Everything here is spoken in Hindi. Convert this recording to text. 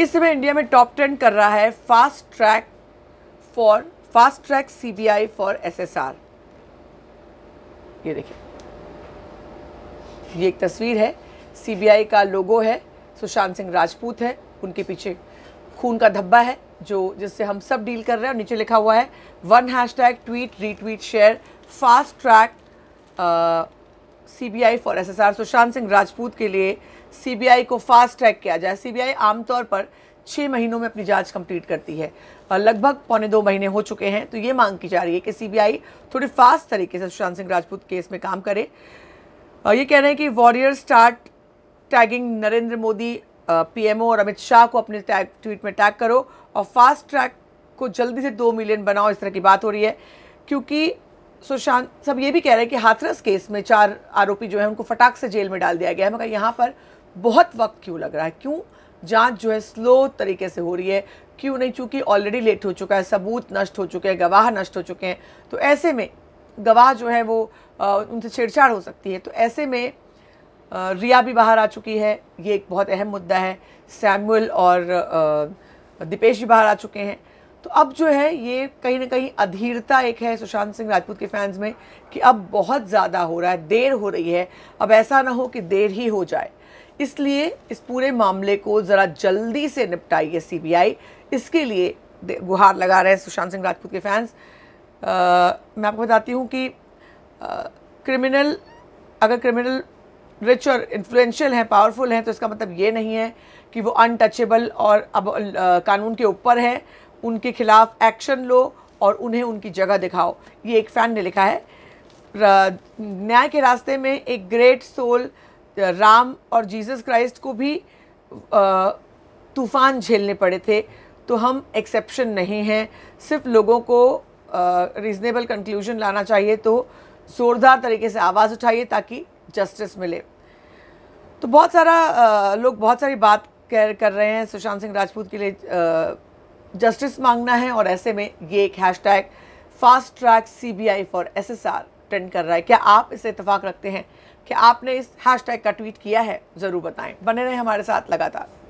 इस समय इंडिया में टॉप ट्रेंड कर रहा है fast track CBI for SSR. ये देखिए, ये एक तस्वीर है, सीबीआई का लोगो है, सुशांत सिंह राजपूत है, उनके पीछे खून का धब्बा है जो जिससे हम सब डील कर रहे हैं। और नीचे लिखा हुआ है one hashtag tweet retweet share fast track CBI for SSR. Sushant Singh Rajput के लिए सीबीआई को फास्ट ट्रैक किया जाए। सीबीआई आमतौर पर 6 महीनों में अपनी जांच कंप्लीट करती है, लगभग 2.25 महीने हो चुके हैं। तो ये मांग की जा रही है कि सीबीआई थोड़ी फास्ट तरीके से सुशांत सिंह राजपूत केस में काम करे। ये कह रहे हैं कि warrior start tagging Narendra Modi, PMO और अमित शाह को अपने ट्वीट में टैग करो और फास्ट ट्रैक को जल्दी से 2 मिलियन बनाओ। इस तरह की बात हो रही है क्योंकि सुशांत सब ये भी कह रहे हैं कि हाथरस केस में 4 आरोपी जो है उनको फटाक से जेल में डाल दिया गया है, मगर यहाँ पर बहुत वक्त क्यों लग रहा है, क्यों जांच जो है स्लो तरीके से हो रही है, क्यों नहीं, चूँकि ऑलरेडी लेट हो चुका है, सबूत नष्ट हो चुके हैं, गवाह नष्ट हो चुके हैं। तो ऐसे में गवाह जो है वो उनसे छेड़छाड़ हो सकती है। तो ऐसे में रिया भी बाहर आ चुकी है, ये एक बहुत अहम मुद्दा है। सैमुअल और दीपेश भी बाहर आ चुके हैं। तो अब जो है ये कहीं ना कहीं अधीरता एक है सुशांत सिंह राजपूत के फैंस में कि अब बहुत ज़्यादा हो रहा है, देर हो रही है, अब ऐसा ना हो कि देर ही हो जाए। इसलिए इस पूरे मामले को ज़रा जल्दी से निपटाइए सीबीआई, इसके लिए गुहार लगा रहे हैं सुशांत सिंह राजपूत के फैंस। मैं आपको बताती हूँ कि अगर क्रिमिनल रिच और इन्फ्लुएंशियल हैं, पावरफुल हैं, तो इसका मतलब ये नहीं है कि वो अनटचेबल और अब कानून के ऊपर है। उनके खिलाफ एक्शन लो और उन्हें उनकी जगह दिखाओ। ये एक फ़ैन ने लिखा है, न्याय के रास्ते में एक ग्रेट सोल राम और जीसस क्राइस्ट को भी तूफान झेलने पड़े थे, तो हम एक्सेप्शन नहीं हैं। सिर्फ लोगों को रीज़नेबल कंक्लूजन लाना चाहिए, तो ज़ोरदार तरीके से आवाज़ उठाइए ताकि जस्टिस मिले। तो बहुत सारा लोग बहुत सारी बात कर रहे हैं। सुशांत सिंह राजपूत के लिए जस्टिस मांगना है और ऐसे में ये एक hashtag fast track CBI for SSR trend कर रहा है। क्या आप इससे इत्तेफाक रखते हैं? क्या आपने इस हैशटैग का ट्वीट किया है? ज़रूर बताएं। बने रहें हमारे साथ लगातार।